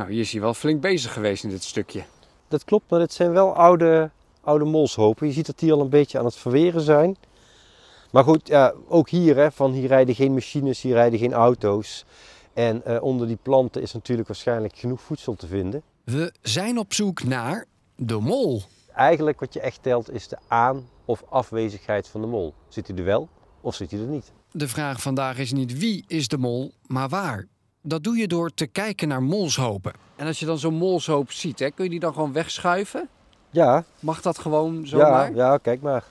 Nou, hier is hij wel flink bezig geweest in dit stukje. Dat klopt, maar het zijn wel oude molshopen. Je ziet dat die al een beetje aan het verweren zijn. Maar goed, ja, ook hier, hè, van hier rijden geen machines, hier rijden geen auto's. En onder die planten is natuurlijk waarschijnlijk genoeg voedsel te vinden. We zijn op zoek naar de mol. Eigenlijk wat je echt telt is de aan- of afwezigheid van de mol. Zit hij er wel of zit hij er niet? De vraag vandaag is niet wie is de mol, maar waar. Dat doe je door te kijken naar molshopen. En als je dan zo'n molshoop ziet, hè, kun je die dan gewoon wegschuiven? Ja. Mag dat gewoon zomaar? Ja, ja, kijk maar.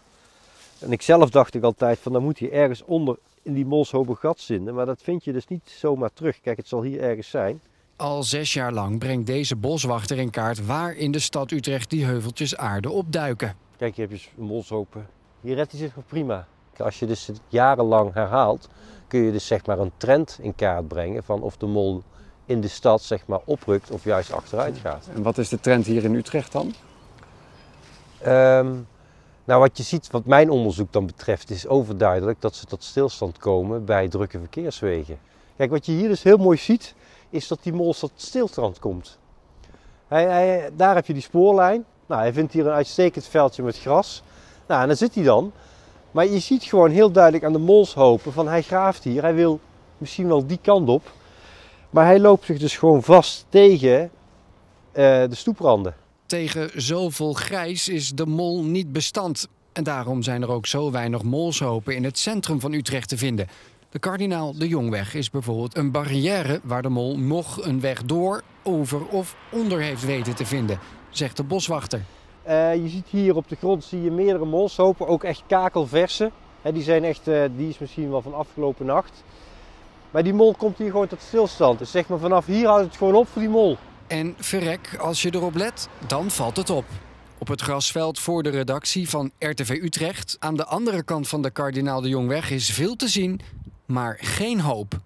En ik zelf dacht ik altijd van dan moet je ergens onder in die molshoop een gat vinden. Maar dat vind je dus niet zomaar terug. Kijk, het zal hier ergens zijn. Al 6 jaar lang brengt deze boswachter in kaart waar in de stad Utrecht die heuveltjes aarde opduiken. Kijk, hier heb je molshopen. Hier redt hij zich nog prima. Als je dus het jarenlang herhaalt, kun je dus zeg maar een trend in kaart brengen van of de mol in de stad zeg maar oprukt of juist achteruit gaat. En wat is de trend hier in Utrecht dan? Nou, wat je ziet, wat mijn onderzoek dan betreft, is overduidelijk dat ze tot stilstand komen bij drukke verkeerswegen. Kijk, wat je hier dus heel mooi ziet, is dat die mol tot stilstand komt. Daar heb je die spoorlijn. Nou, hij vindt hier een uitstekend veldje met gras. Nou, en daar zit hij dan. Maar je ziet gewoon heel duidelijk aan de molshopen van hij graaft hier. Hij wil misschien wel die kant op. Maar hij loopt zich dus gewoon vast tegen de stoepranden. Tegen zoveel grijs is de mol niet bestand. En daarom zijn er ook zo weinig molshopen in het centrum van Utrecht te vinden. De Kardinaal de Jongweg is bijvoorbeeld een barrière waar de mol nog een weg door, over of onder heeft weten te vinden, zegt de boswachter. Je ziet hier op de grond zie je meerdere molshopen, ook echt kakelverse. Die zijn echt, die is misschien wel van afgelopen nacht. Maar die mol komt hier gewoon tot stilstand. Dus zeg maar vanaf hier houdt het gewoon op voor die mol. En verrek, als je erop let, dan valt het op. Op het grasveld voor de redactie van RTV Utrecht, aan de andere kant van de Kardinaal de Jongweg, is veel te zien, maar geen hoop.